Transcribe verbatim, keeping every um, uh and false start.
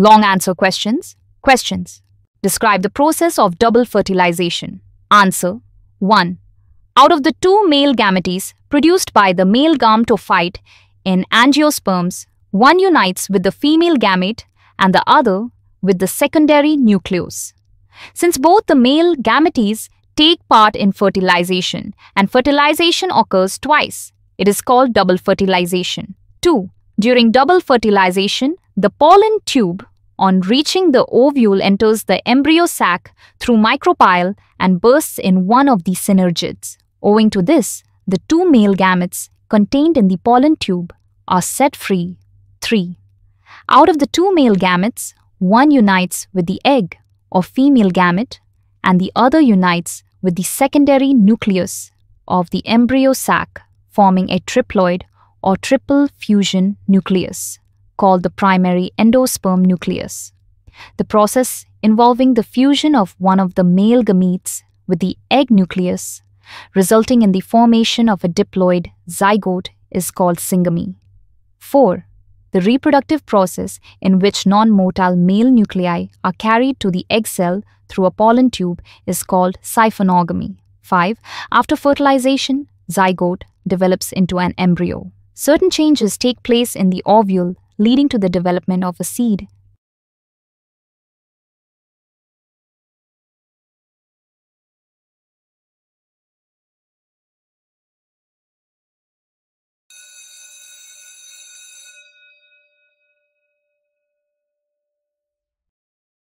Long answer questions. Questions. Describe the process of double fertilization. Answer. one. Out of the two male gametes produced by the male gametophyte in angiosperms, one unites with the female gamete and the other with the secondary nucleus. Since both the male gametes take part in fertilization and fertilization occurs twice, it is called double fertilization. two. During double fertilization, the pollen tube on reaching the ovule enters the embryo sac through micropyle and bursts in one of the synergids. Owing to this, the two male gametes contained in the pollen tube are set free. three. Out of the two male gametes, one unites with the egg or female gamete and the other unites with the secondary nucleus of the embryo sac, forming a triploid or triple fusion nucleus called the primary endosperm nucleus. The process involving the fusion of one of the male gametes with the egg nucleus, resulting in the formation of a diploid zygote, is called syngamy. four. The reproductive process in which non-motile male nuclei are carried to the egg cell through a pollen tube is called siphonogamy. five. After fertilization, zygote develops into an embryo. Certain changes take place in the ovule, leading to the development of a seed